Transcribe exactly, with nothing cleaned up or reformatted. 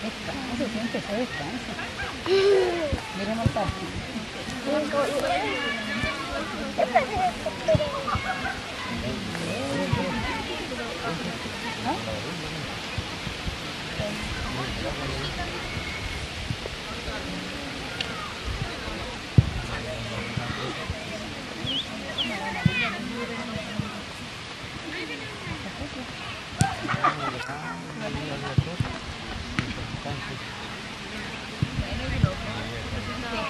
Descanso, siempre se descansa. Miremos el taxi. Thank you.